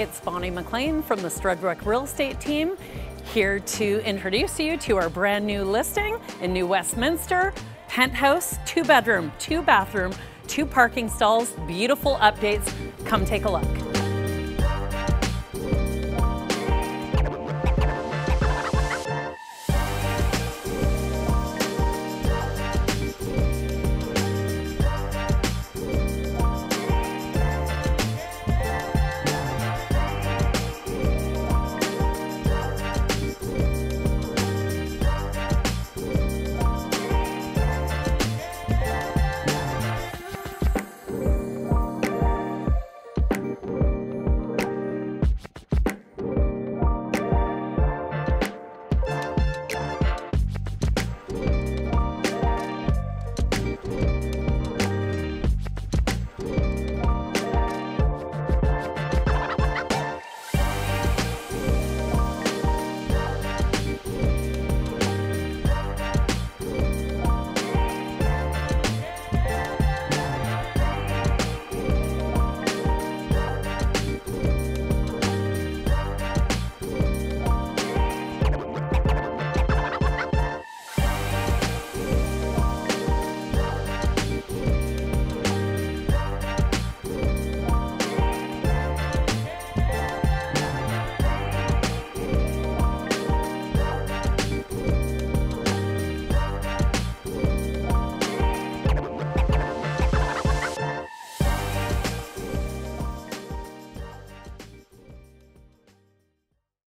It's Bonnie McLean from the Strudwick Real Estate Team, here to introduce you to our brand new listing in New Westminster. Penthouse, 2 bedroom, 2 bathroom, 2 parking stalls, beautiful updates. Come take a look.